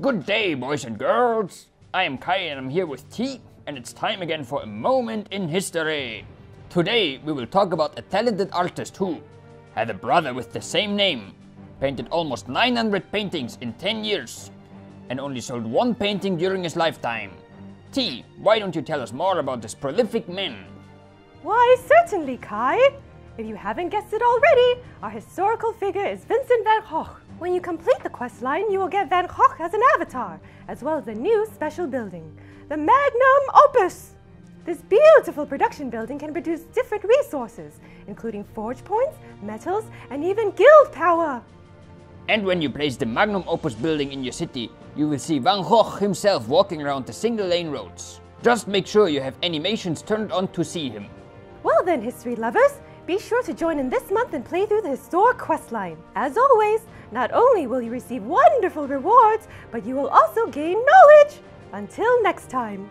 Good day, boys and girls. I am Kai and I'm here with T, and it's time again for a moment in history. Today we will talk about a talented artist who had a brother with the same name, painted almost 900 paintings in 10 years, and only sold one painting during his lifetime. T, why don't you tell us more about this prolific man? Why, certainly, Kai. If you haven't guessed it already, our historical figure is Vincent van Gogh. When you complete the quest line, you will get Van Gogh as an avatar, as well as a new special building, the Magnum Opus. This beautiful production building can produce different resources, including forge points, metals, and even guild power. And when you place the Magnum Opus building in your city, you will see Van Gogh himself walking around the single-lane roads. Just make sure you have animations turned on to see him. Well then, history lovers, be sure to join in this month and play through the historic questline. As always, not only will you receive wonderful rewards, but you will also gain knowledge! Until next time!